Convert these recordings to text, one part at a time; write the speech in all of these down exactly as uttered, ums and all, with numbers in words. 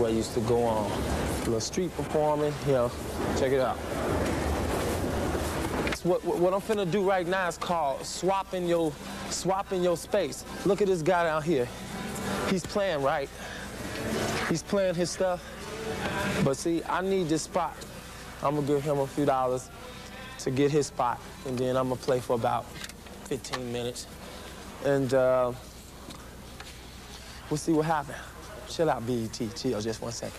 where I used to go on a little street performing. You know, check it out. What, what I'm finna do right now is called swapping your, swapping your space. Look at this guy down here. He's playing right. He's playing his stuff. But see, I need this spot. I'm gonna give him a few dollars to get his spot, and then I'm gonna play for about fifteen minutes. And uh, we'll see what happens. Chill out, B E T, chill, just one second.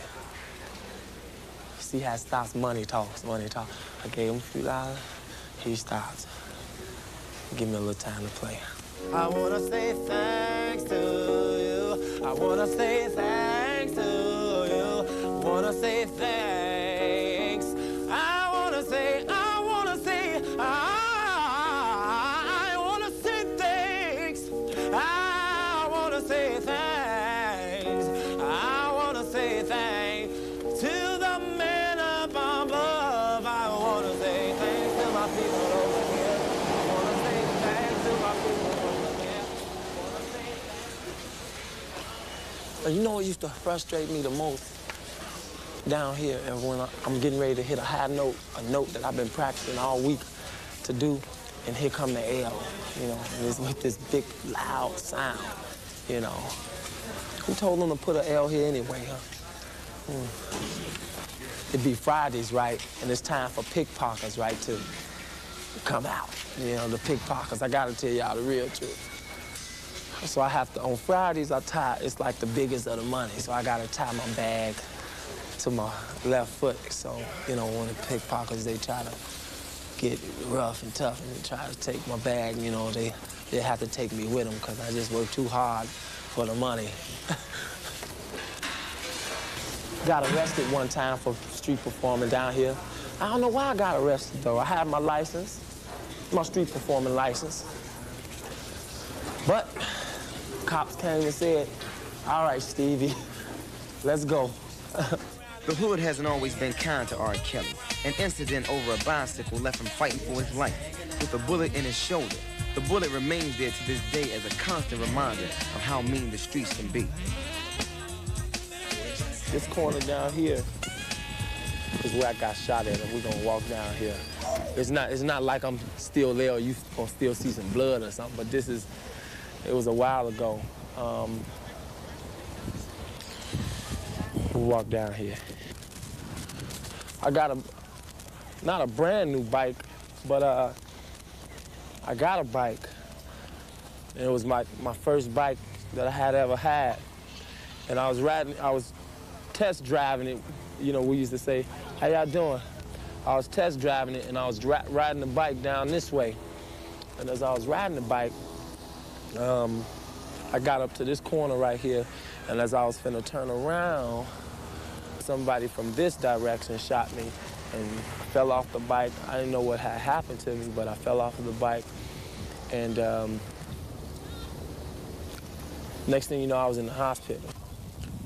See how it stops, money talks, money talks. I gave him a few dollars. He stops. Give me a little time to play. I wanna say thanks to you. I wanna say thanks to you. Wanna say thanks. I wanna say, I wanna say, I, I wanna say thanks. I wanna say thanks. I wanna say thanks to the man up above. I wanna say thanks. I wanna say thanks to my people over here. I wanna say thanks. You know what used to frustrate me the most down here, and when I, I'm getting ready to hit a high note, a note that I've been practicing all week to do, and here come the L, you know, and it's with this big loud sound, you know. Who told them to put an L here anyway, huh? Mm. It'd be Fridays, right? And it's time for pickpockets, right, too. Come out, you know, the pickpockets. I gotta tell y'all the real truth. So I have to, on Fridays, I tie, it's like the biggest of the money, so I gotta tie my bag to my left foot. So, you know, when the pickpockets, they try to get rough and tough and they try to take my bag, you know, they, they have to take me with them because I just work too hard for the money. Got arrested one time for street performing down here. I don't know why I got arrested, though. I had my license, my street performing license. But cops came and said, all right, Stevie, let's go. The hood hasn't always been kind to R. Kelly. An incident over a bicycle left him fighting for his life with a bullet in his shoulder. The bullet remains there to this day as a constant reminder of how mean the streets can be. This corner down here is where I got shot at, and we're gonna walk down here. It's not, it's not like I'm still there or you gonna still see some blood or something, but this is, it was a while ago. Um, we'll walk down here. I got a, not a brand new bike, but uh, I got a bike. And it was my, my first bike that I had ever had. And I was riding, I was test driving it. You know, we used to say, how y'all doing? I was test driving it, and I was riding the bike down this way. And as I was riding the bike, um, I got up to this corner right here, and as I was finna turn around, somebody from this direction shot me and fell off the bike. I didn't know what had happened to me, but I fell off of the bike. And um, next thing you know, I was in the hospital.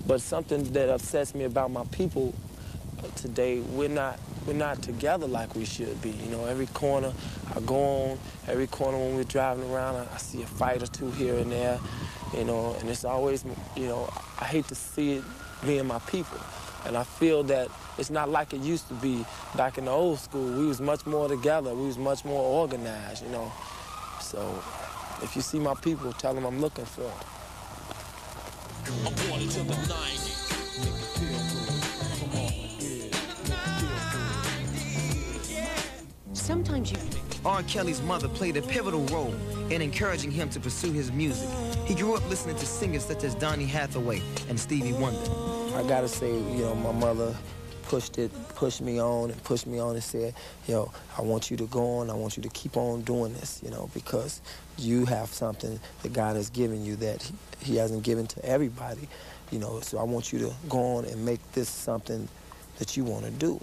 But something that upsets me about my people today, we're not, we're not together like we should be. You know, every corner I go on, every corner when we're driving around, I, I see a fight or two here and there, you know, and it's always, you know, I hate to see it being my people. And I feel that it's not like it used to be back in the old school. We was much more together. We was much more organized, you know. So if you see my people, tell them I'm looking for them. I'm born into the nineties. Sometimes you... R. Kelly's mother played a pivotal role in encouraging him to pursue his music. He grew up listening to singers such as Donny Hathaway and Stevie Wonder. I gotta say, you know, my mother pushed it, pushed me on and pushed me on and said, you know, I want you to go on, I want you to keep on doing this, you know, because you have something that God has given you that he, he hasn't given to everybody, you know, so I want you to go on and make this something that you want to do.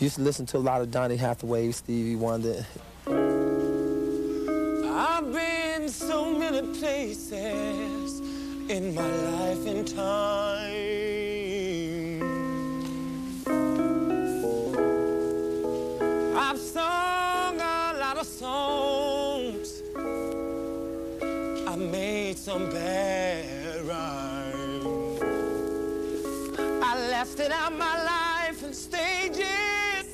Used to listen to a lot of Donny Hathaway, Stevie Wonder. I've been so many places in my life and time. I've sung a lot of songs. I made some bad rhymes. Casting out my life in stages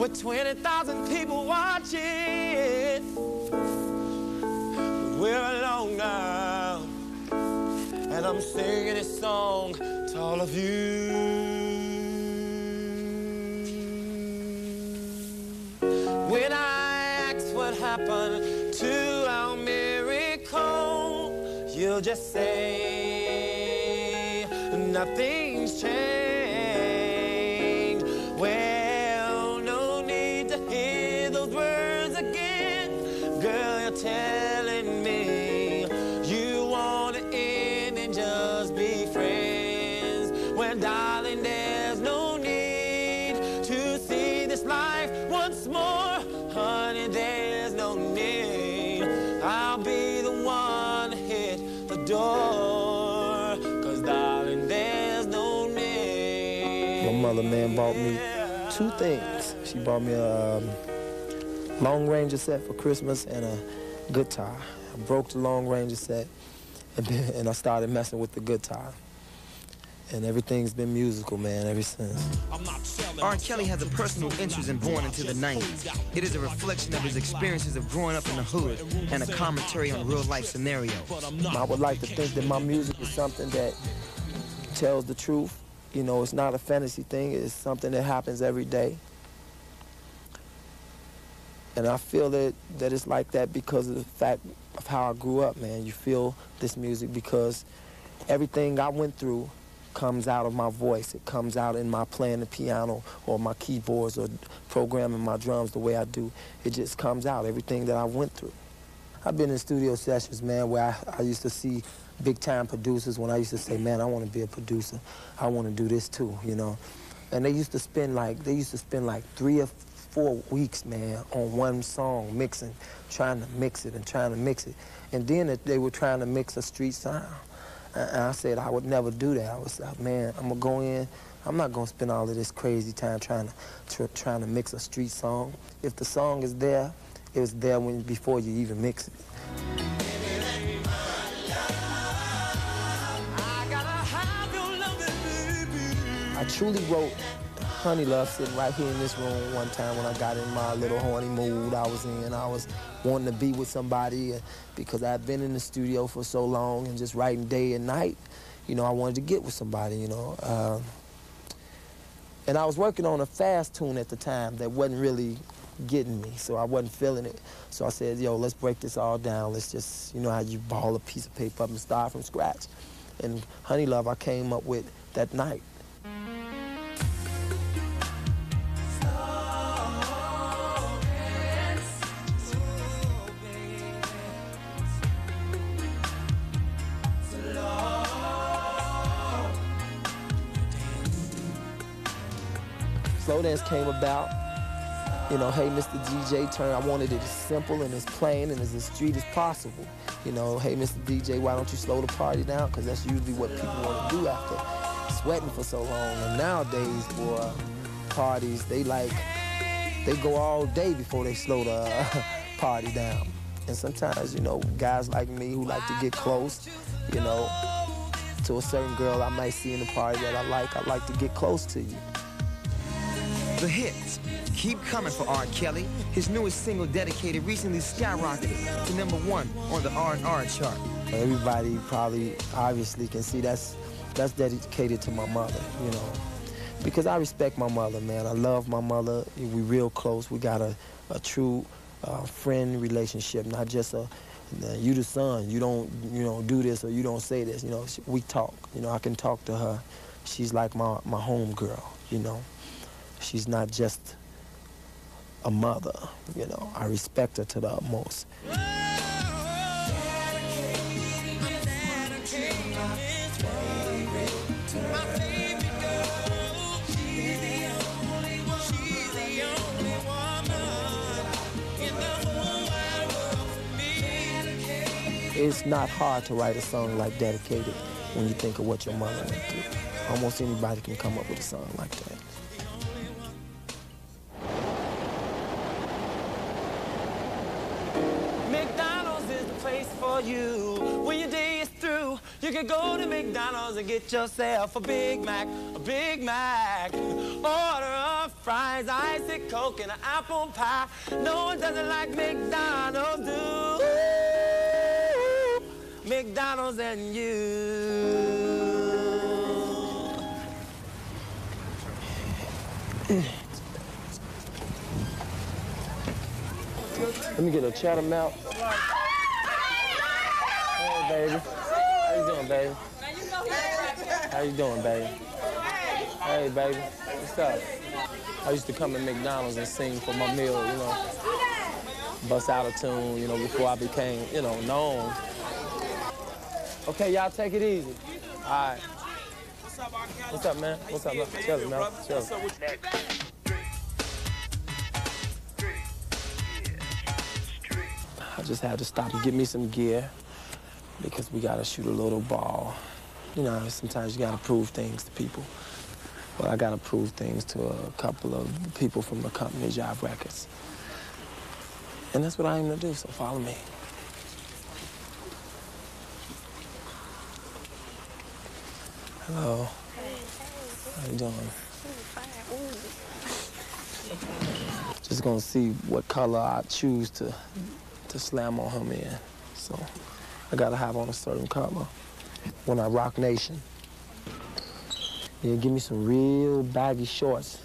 with twenty thousand people watching. But we're alone now, and I'm singing this song to all of you. When I ask what happened to our miracle, you'll just say nothing's changed. Well, no need to hear those words again. Girl, you're telling me you want to end and just be friends. Well, darling, there's no need to see this life once more. Honey, there's no need. I'll be the one to hit the door. Cause darling, there's no name. My mother, man, bought me two things. She bought me a um, Long Ranger set for Christmas and a guitar. I broke the Long Ranger set, and, then, and I started messing with the guitar. And everything's been musical, man, ever since. R. Kelly has a personal interest in Born Into the nineties. It is a reflection of his experiences of growing up in the hood and a commentary on real-life scenarios. I would like to think that my music is something that tells the truth. You know, it's not a fantasy thing. It's something that happens every day. And I feel that, that it's like that because of the fact of how I grew up, man. You feel this music because everything I went through comes out of my voice. It comes out in my playing the piano or my keyboards or programming my drums the way I do. It just comes out, everything that I went through. I've been in studio sessions, man, where I, I used to see big-time producers when I used to say, man, I want to be a producer. I want to do this too, you know. And they used to spend like, they used to spend like three or four weeks, man, on one song, mixing, trying to mix it and trying to mix it. And then they were trying to mix a street sound. And I said I would never do that. I was like, man, I'm gonna go in. I'm not gonna spend all of this crazy time trying to tr trying to mix a street song. If the song is there, it was there when before you even mix it. I truly wrote Honey Love sitting right here in this room one time when I got in my little horny mood I was in. I was wanting to be with somebody because I had been in the studio for so long and just writing day and night. You know, I wanted to get with somebody, you know. Uh, and I was working on a fast tune at the time that wasn't really getting me, so I wasn't feeling it. So I said, yo, let's break this all down. Let's just, you know how you ball a piece of paper up and start from scratch. And Honey Love I came up with that night. Slow dance came about, you know, hey, Mister D J, turn. I wanted it as simple and as plain and as the street as possible. You know, hey, Mister D J, why don't you slow the party down? Because that's usually what people want to do after sweating for so long. And nowadays, boy, parties, they like, they go all day before they slow the uh, party down. And sometimes, you know, guys like me who like to get close, you know, to a certain girl I might see in the party that I like, I like to get close to you. The hits keep coming for R. Kelly. His newest single, Dedicated, recently skyrocketed to number one on the R and R chart. Everybody probably obviously can see that's, that's dedicated to my mother, you know, because I respect my mother, man. I love my mother. We real close. We got a, a true uh, friend relationship, not just a, you the son, you don't, you know, do this or you don't say this. You know, we talk. You know, I can talk to her. She's like my, my home girl, you know. She's not just a mother, you know. I respect her to the utmost. It's not hard to write a song like Dedicated when you think of what your mother went through. Almost anybody can come up with a song like that. You, when your day is through, You can go to McDonald's and get yourself a Big Mac, a Big Mac. Order of fries, iced Coke, and an apple pie. No one doesn't like McDonald's, do. McDonald's and you. Let me get a Chatham out. Hey, baby. How you doing, baby? How you doing, baby? Hey, baby. What's up? I used to come to McDonald's and sing for my meal, you know. Bust out a tune, you know, before I became, you know, known. Okay, y'all take it easy. All right. What's up, R. Kelly? What's up, man? What's up, man? Chill, man. Chill. Just had to stop and get me some gear because we gotta shoot a little ball. You know, sometimes you gotta prove things to people. Well, I gotta prove things to a couple of people from the company, Jive Records. And that's what I aim to do, so follow me. Hello. How you doing? Just gonna see what color I choose to to slam on him in. So I gotta have on a certain color when I rock nation. Yeah, give me some real baggy shorts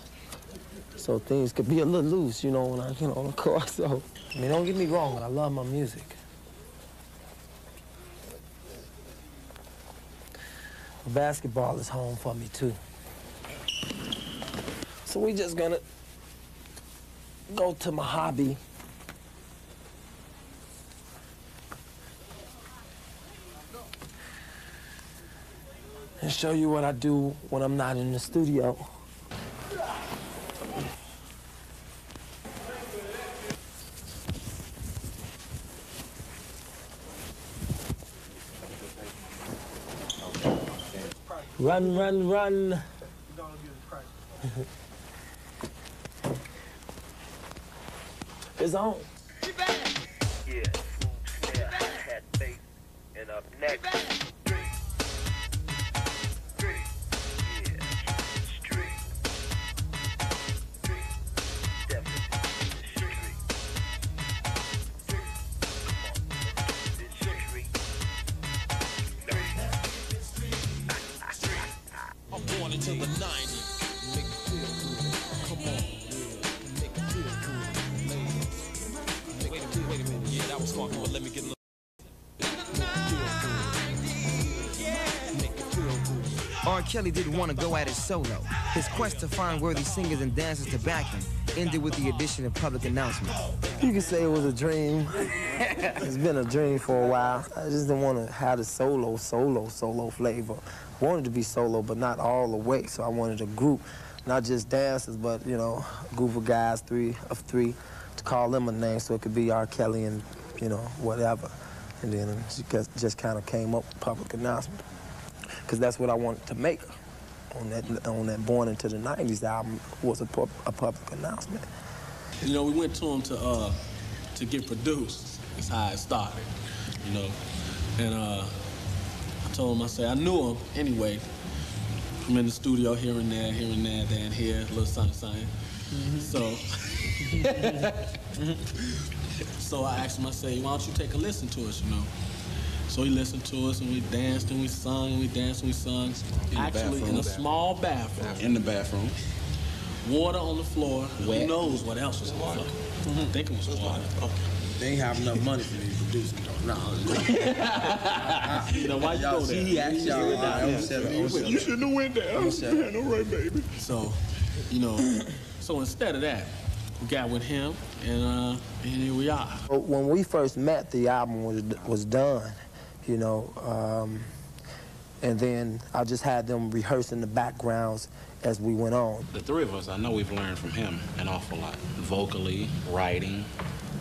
so things could be a little loose, you know, when I get you know, on the court. So, I mean, don't get me wrong, I love my music. Basketball is home for me, too. So we just gonna go to my hobby. And show you what I do when I'm not in the studio. Run, run, run. It's on. Yeah, had faith, and up next. R. Kelly didn't want to go at it solo. His quest to find worthy singers and dancers to back him ended with the addition of Public Announcement. You could say it was a dream. It's been a dream for a while. I just didn't want to have a solo, solo, solo flavor. I wanted to be solo, but not all the way. So I wanted a group, not just dancers, but, you know, a group of guys, three of three, to call them a name so it could be R. Kelly and, you know, whatever. And then she just kind of came up with Public Announcement. Because that's what I wanted to make on that on that Born Into the nineties album was a, pub, a public announcement. You know, we went to him to uh, to get produced. That's how it started, you know. And uh, I told him, I said, I knew him anyway. I'm in the studio here and there, here and there, down here, a little something, something. Mm-hmm. So, so I asked him, I said, why don't you take a listen to us, you know? So he listened to us, and we danced, and we sung, and we danced, and we sung. In Actually, bathroom, in a small bathroom. bathroom. In the bathroom. Water on the floor. Wet. Who knows what else was water? Mm -hmm. I think it was water. Okay. They ain't have enough money for me to produce it. No. You know, why you go there? He asked y'all, you shouldn't have went there. I'm saying, all right, baby. So, you know, so instead of that, we got with him, and, uh, and here we are. When we first met, the album was, was done. You know, um, and then I just had them rehearsing the backgrounds as we went on. The three of us, I know we've learned from him an awful lot. Vocally, writing,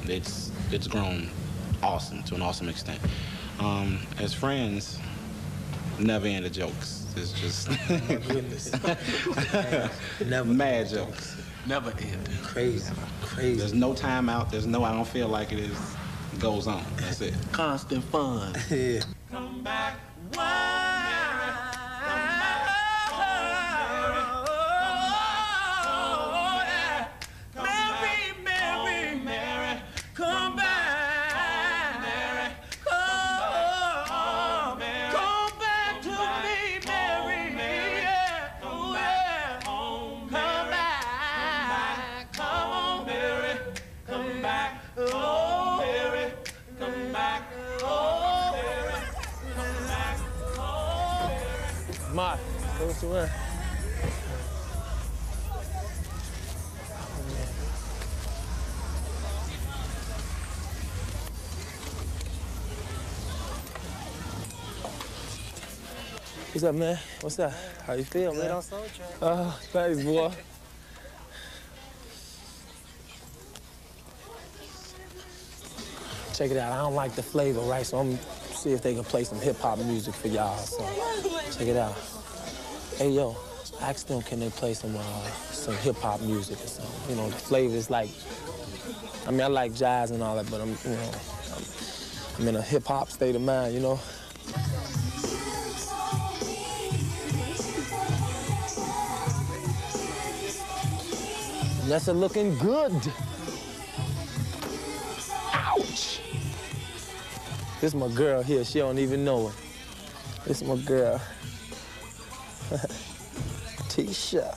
it's it's grown awesome to an awesome extent. Um, as friends, never end of jokes. It's just never mad jokes. Never end. Crazy, never. Crazy. There's no time out. There's no. I don't feel like it is. Goes on. That's it. Constant fun. Yeah. Come back What's up, man? What's up? How you feel, man? On Soul Train. Oh, thanks, boy. Check it out. I don't like the flavor, right? So I'm see if they can play some hip hop music for y'all. So check it out. Hey, yo, ask them can they play some uh, some hip hop music or something? You know, the flavor is like. I mean, I like jazz and all that, but I'm you know, I'm, I'm in a hip hop state of mind, you know. That's a looking good. Ouch! This my girl here. She don't even know it. This my girl. Tisha.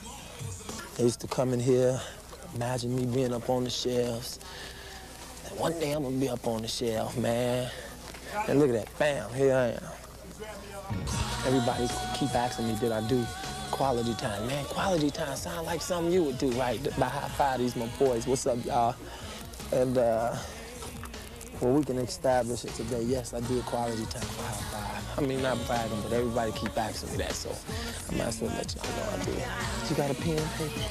They used to come in here, imagine me being up on the shelves. And one day I'm gonna be up on the shelf, man. And look at that, bam, here I am. Everybody keep asking me, did I do quality time, man? Quality time sound like something you would do, right? By high five, these my boys. What's up, y'all? And uh, well, we can establish it today. Yes, I do quality time by high five. I mean, not bragging, but everybody keep asking me that, so I might as well let y'all know I do. You got a pen and paper?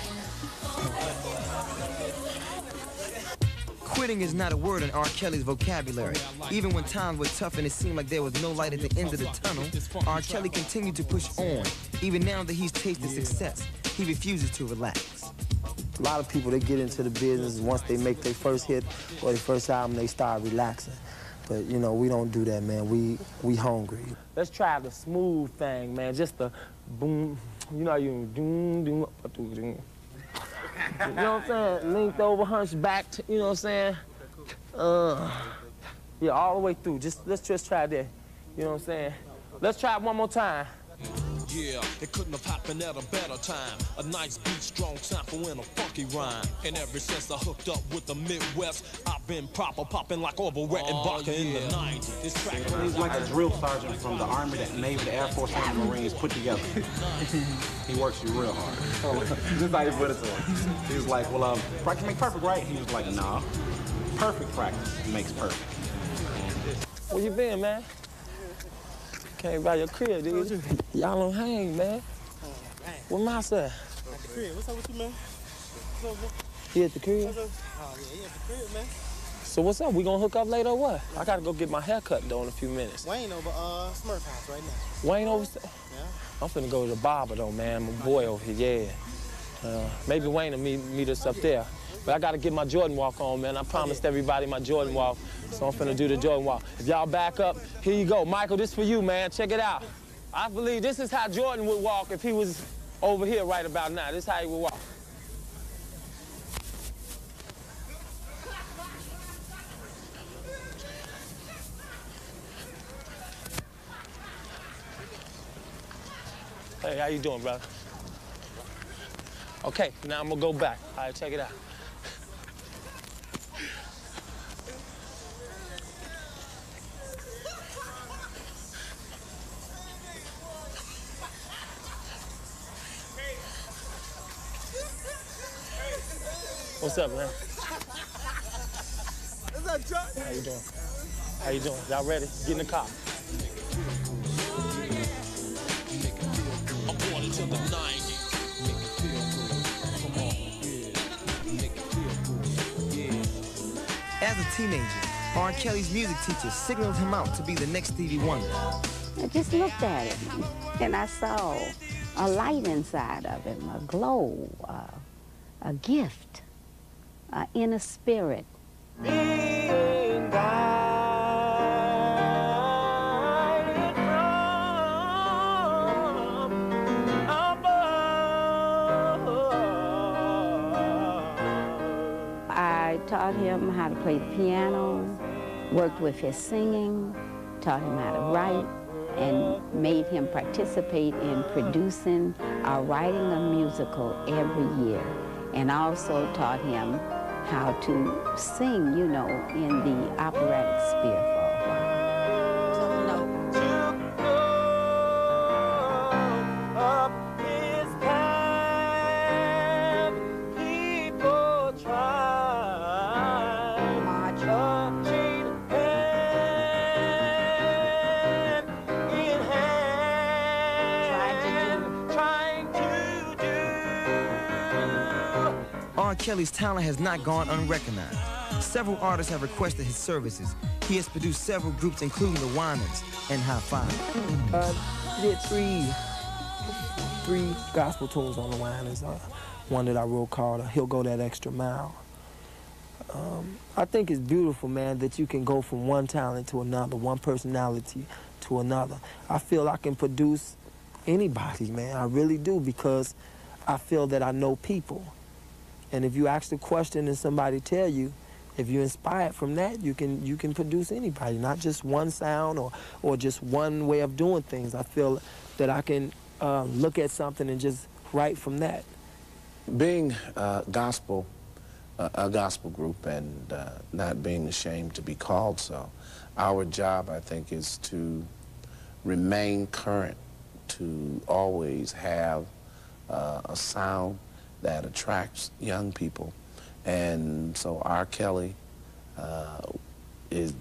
Quitting is not a word in R. Kelly's vocabulary. Even when times were tough and it seemed like there was no light at the end of the tunnel, R. Kelly continued to push on. Even now that he's tasted success, he refuses to relax. A lot of people, they get into the business once they make their first hit or their first album, they start relaxing. But, you know, we don't do that, man. We we hungry. Let's try the smooth thing, man. Just the boom, you know, you doom, doom, doom, doom. You know what I'm saying? Linked over, hunchbacked, you know what I'm saying? Uh, yeah, all the way through. Just Let's just try that, you know what I'm saying? Let's try it one more time. Yeah, it couldn't have happened at a better time. A nice beat, strong sample, and a funky rhyme. And ever since I hooked up with the Midwest, I've been proper popping like Oberwet and Barker oh, yeah. in the nineties. This track he's like a drill sergeant from the Army, the Navy, the Air Force, and the Marines put together. He works you real hard. Just how he put it to him. He was like, well, um, practice make perfect, right? He was like, nah, perfect practice makes perfect. Where you been, man? Came by your crib, dude. Y'all don't hang, man. Oh, man. What my son? At the crib. What's up with you, man? What's up, man? He at the crib? Oh, yeah, he at the crib, man. So what's up? We gonna hook up later or what? Yeah. I gotta go get my hair cut, though, in a few minutes. Wayne over uh, Smurf House right now. Wayne over... Yeah. I'm finna go to the barber, though, man. My boy over here, yeah. Uh, maybe Wayne will meet, meet us up oh, yeah. there. But I gotta get my Jordan walk on, man. I promised everybody my Jordan walk, so I'm finna do the Jordan walk. If y'all back up, here you go. Michael, this for you, man. Check it out. I believe this is how Jordan would walk if he was over here right about now. This is how he would walk. Hey, how you doing, brother? Okay, now I'm gonna go back. All right, check it out. What's up, man? How you doing? How you doing? Y'all ready? Get in the car. I'm born into the nineties. As a teenager, R. Kelly's music teacher signaled him out to be the next Stevie Wonder. I just looked at him, and I saw a light inside of him, a glow, uh, a gift, an inner spirit. Being guided from taught him how to play the piano, worked with his singing, taught him how to write, and made him participate in producing or writing a musical every year, and also taught him how to sing, you know, in the operatic sphere for a while. R. Kelly's talent has not gone unrecognized. Several artists have requested his services. He has produced several groups, including the Winans and High Five. Uh, we did three, three gospel tunes on the Winans. Uh, one that I wrote called uh, "He'll Go That Extra Mile." Um, I think it's beautiful, man, that you can go from one talent to another, one personality to another. I feel I can produce anybody, man. I really do, because I feel that I know people. And if you ask the question and somebody tell you, if you're inspired from that, you can you can produce anybody, not just one sound or or just one way of doing things. I feel that I can uh, look at something and just write from that. Being uh, gospel, uh, a gospel group, and uh, not being ashamed to be called so, our job, I think, is to remain current, to always have uh, a sound that attracts young people. And so R. Kelly uh, is,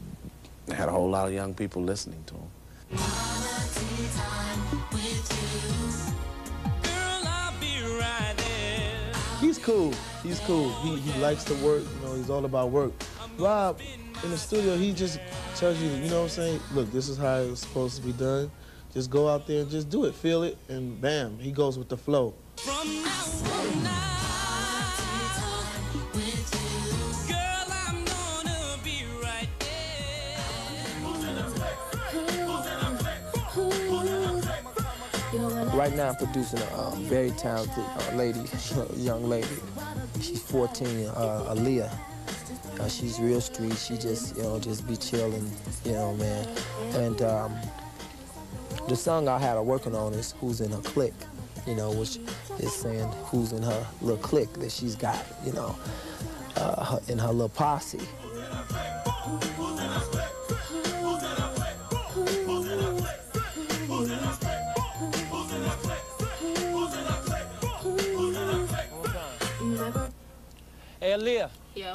had a whole lot of young people listening to him. Quality time with you. Girl, I'll be right there. He's cool, he's cool. He, he likes to work, you know, he's all about work. Rob, in the studio, he just tells you, you know what I'm saying? Look, this is how it's supposed to be done. Just go out there and just do it, feel it, and bam, he goes with the flow. From now on, girl, I'm gonna be right there. Right now, I'm producing a uh, very talented uh, lady, young lady. She's fourteen, uh, Aaliyah. Uh, she's real street. She just, you know, just be chilling, you know, man. And um, the song I had her working on is "Who's in Her Clique." You know, which is saying who's in her little clique that she's got, you know, uh, in her little posse. Hey, Aaliyah. Yeah?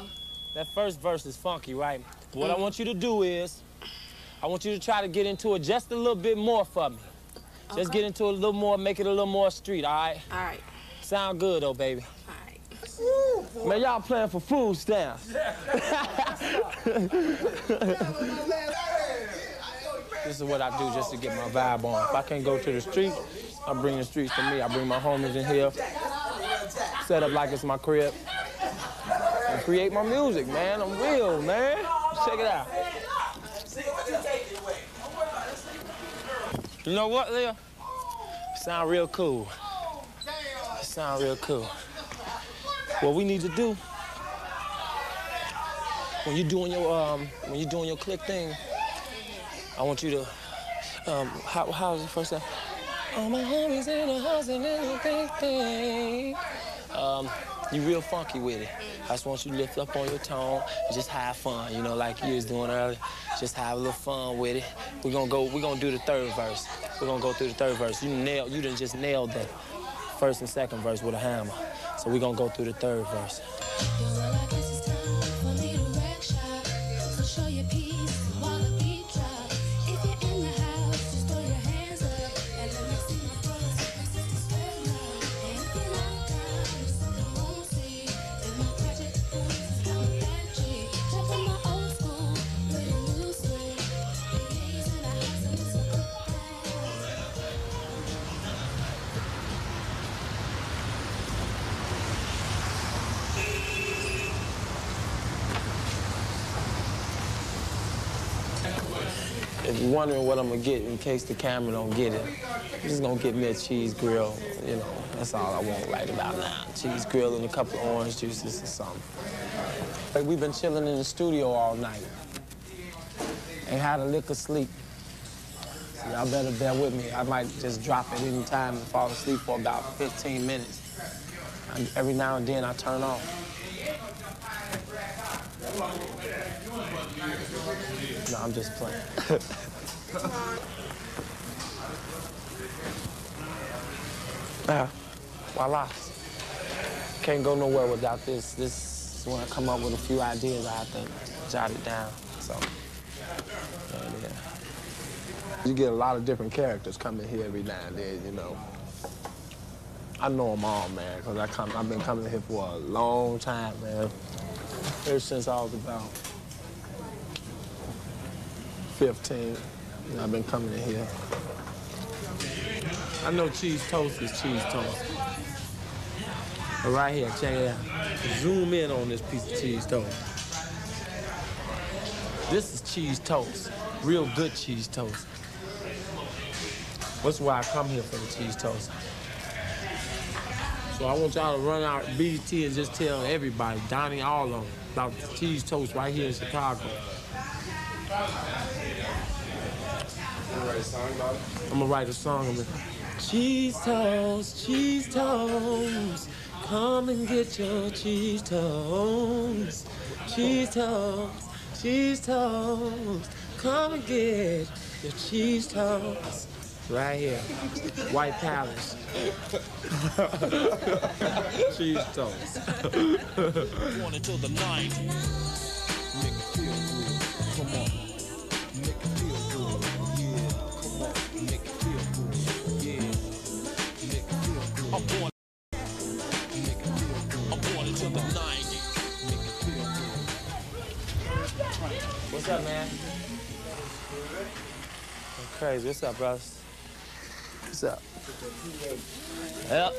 That first verse is funky, right? What mm. I want you to do is, I want you to try to get into it just a little bit more for me. Okay. Just get into it a little more, make it a little more street, all right? All right. Sound good, though, baby. All right. Man, y'all playing for food stamps. This is what I do just to get my vibe on. If I can't go to the street, I bring the streets to me. I bring my homies in here, set up like it's my crib, and create my music, man. I'm real, man. Check it out. You know what, Leah? Sound real cool. Sound real cool. What we need to do, when you're doing your um, when you're doing your click thing, I want you to um, how how is the first time? Oh, my homies in the house and anything thing. Um, you real funky with it. I just want you to lift up on your tone and just have fun, you know, like you was doing earlier. Just have a little fun with it. We're gonna go, we're gonna do the third verse. We're gonna go through the third verse. You nailed, you done just nailed that first and second verse with a hammer. So we're gonna go through the third verse. If you're wondering what I'm gonna get in case the camera don't get it, I'm just gonna get me a cheese grill, you know. That's all I want right about now. Cheese grill and a couple of orange juices or something. Like we've been chilling in the studio all night. Ain't had a lick of sleep. So y'all better bear with me. I might just drop at any time and fall asleep for about fifteen minutes. I, every now and then I turn off. No, I'm just playing. Yeah, voila. Can't go nowhere without this. This is when I come up with a few ideas, I have to jot it down. So, yeah. You get a lot of different characters coming here every now and then, you know. I know them all, man, because I come, I've been coming here for a long time, man. Ever since I was about fifteen, I've been coming in here. I know cheese toast is cheese toast. But right here, check it out. Zoom in on this piece of cheese toast. This is cheese toast, real good cheese toast. That's why I come here for the cheese toast. So I want y'all to run out B E T and just tell everybody, Donny, all of them, about the cheese toast right here in Chicago. I'm gonna write a song about it. I'm gonna write a song about it. Cheese toast, cheese toast, come and get your cheese toast. Cheese toast, cheese toast, come and get your cheese toast. Right here, White Palace. Cheese toast. Born into the nineties. Make it feel good. Come on. Make it feel good. Yeah. Come on. Make it feel good. Yeah. Make it feel good. I'm born. Make it feel good. I'm born into the nineties. Make it feel good. What's up, man? I'm crazy. What's up, bros? What's up? Yep.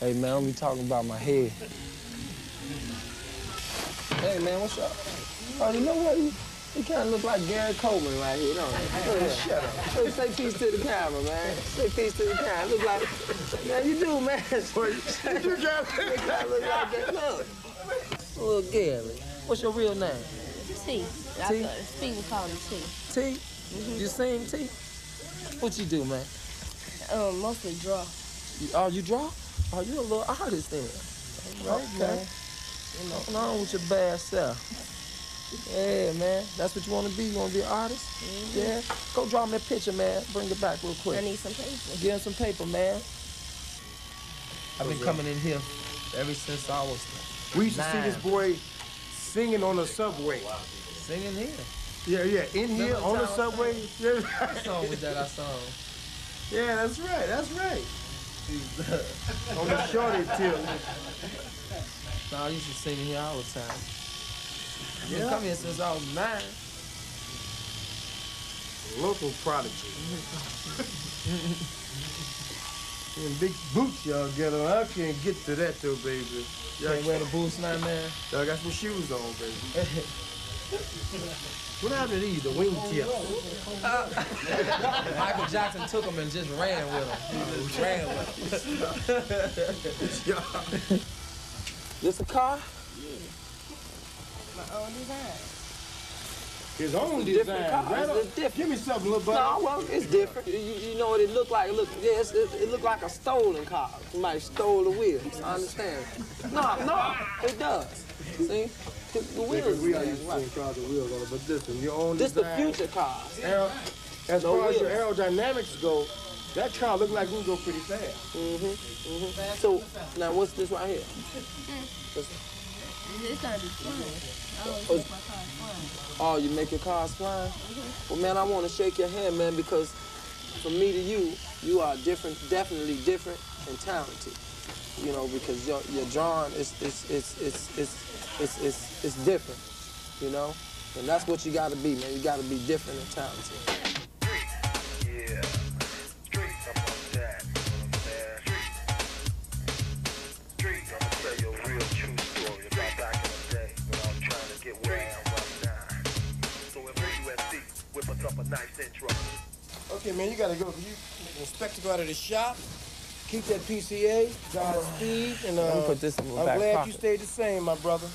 Hey, man, I'm be talking about my head. Hey, man, what's up? Oh, you know what? You, you kind of look like Gary Coleman right here, don't you? Hey, hey, shut up. Hey, say peace to the camera, man. Say peace to the camera. Look like... Man, you do, man. You kind of look like that. Look. Little Gary. What's your real name? T. T? People call me T. T? Mm-hmm. You sing, T? What you do, man? Um, mostly draw. You, oh, you draw? Oh, you a little artist then. Right, okay. Man. You know, what's wrong with your bad self? Yeah, man. That's what you want to be? You want to be an artist? Mm-hmm. Yeah. Go draw me a picture, man. Bring it back real quick. I need some paper. Get him some paper, man. I've been coming in here ever since I was nine. We used to see this boy singing on the subway. Singing here. Yeah, yeah, in here, on the subway. What song was that I saw? Yeah, that's right, that's right. On the shorty tip. No, I used to sing here all the time. I've been coming here since I was nine. Local prodigy. Them big boots y'all get on. I can't get to that, though, baby. Y'all can't wear the boots now, man? Y'all got some shoes on, baby. What happened to these? The wingtips. Uh, Michael Jackson took them and just ran with them. Just ran with them. This a car? Yeah. My own design. His own it's design. Car. Right it's different. Give me something, little buddy. No, well, it's different. You, you know what it looked like? It looked, yeah, it, it looked like a stolen car. Somebody stole the wheels. I understand. No, no, it does. See? The wheels, we are used to seeing cars with wheels on it, but this one, your own this design. This the future cars. Aero, as no far wheels. As your aerodynamics go, that car looked like we go pretty fast. Mm-hmm, mm-hmm. So, now what's this right here? Mm-hmm. It's not just fun. I always oh, make my cars fun. Oh, you make your cars fun? Mm-hmm. Well, man, I want to shake your hand, man, because from me to you, you are different, definitely different and talented. You know, because your, your drawing is, is, is, is, is It's, it's, it's different, you know? And that's what you gotta be, man. You gotta be different and talented. Yeah. Street, I'm on that. Street. Street, I'm gonna tell you a real true story about back in the day when I was trying to get where I am right now. So every man, you gotta go. You make a spectacle out of the shop. Keep that P C A, Godspeed, and uh, I'm, put this in I'm back glad pocket. You stayed the same, my brother.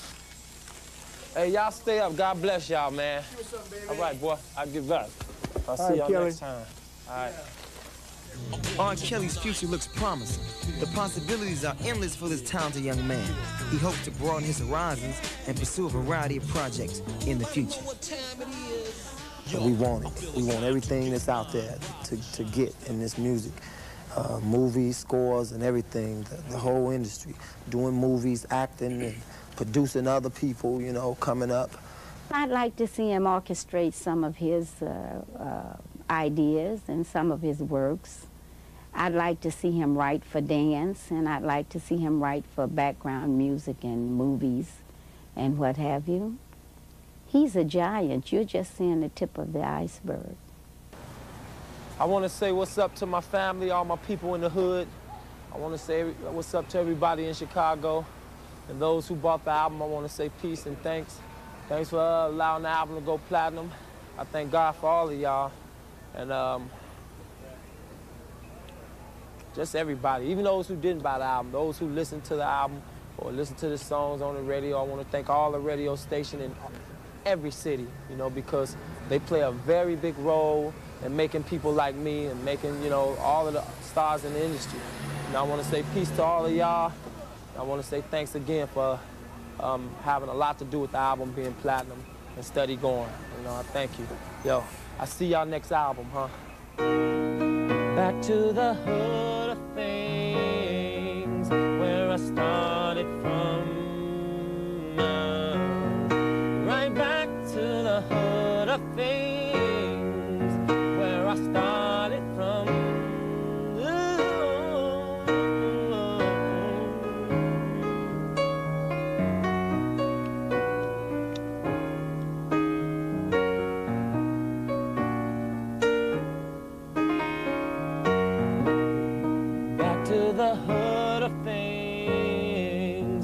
Hey, y'all stay up. God bless y'all, man. What's up, baby? All right, boy. I'll give up. I'll All see y'all right, next time. All right. R. Kelly's future looks promising. The possibilities are endless for this talented young man. He hopes to broaden his horizons and pursue a variety of projects in the future. But we want it. We want everything that's out there to, to get in this music. Uh, movies, scores, and everything. The, the whole industry. Doing movies, acting, and producing other people, you know, coming up. I'd like to see him orchestrate some of his uh, uh, ideas and some of his works. I'd like to see him write for dance, and I'd like to see him write for background music and movies and what have you. He's a giant. You're just seeing the tip of the iceberg. I want to say what's up to my family, all my people in the hood. I want to say what's up to everybody in Chicago. And those who bought the album, I want to say peace and thanks. Thanks for uh, allowing the album to go platinum. I thank God for all of y'all. And um, just everybody, even those who didn't buy the album, those who listened to the album or listened to the songs on the radio. I want to thank all the radio stations in every city, you know, because they play a very big role in making people like me and making, you know, all of the stars in the industry. And I want to say peace to all of y'all. I want to say thanks again for um, having a lot to do with the album being platinum and steady going. You know, I thank you. Yo. I'll see y'all next album, huh? Back to the hood of things, where I started from. Uh, right back to the hood of things, where I started from. The hood of things,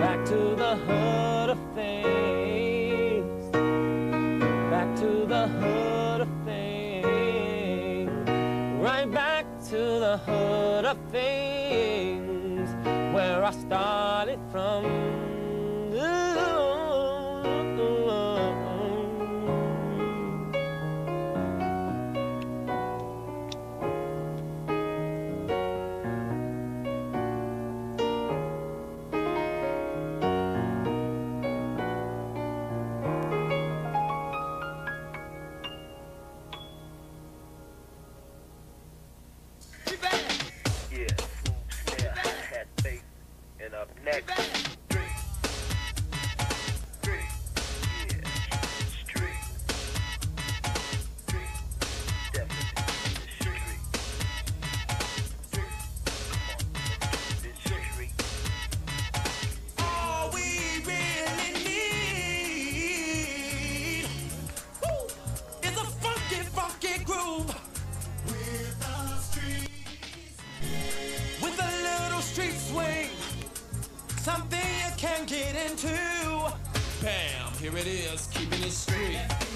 back to the hood of things, back to the hood of things, right back to the hood of things, where I started from. Ooh. Something you can't get into. Bam, here it is, keeping it straight.